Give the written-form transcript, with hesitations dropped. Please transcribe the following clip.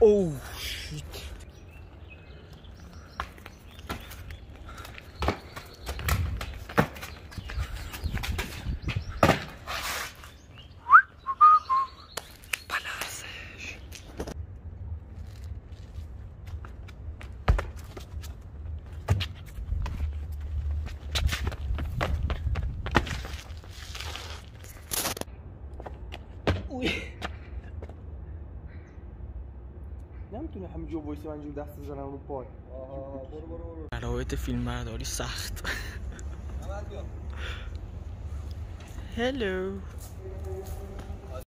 Oh shit. شرایط فیلم برداری سخت. هلو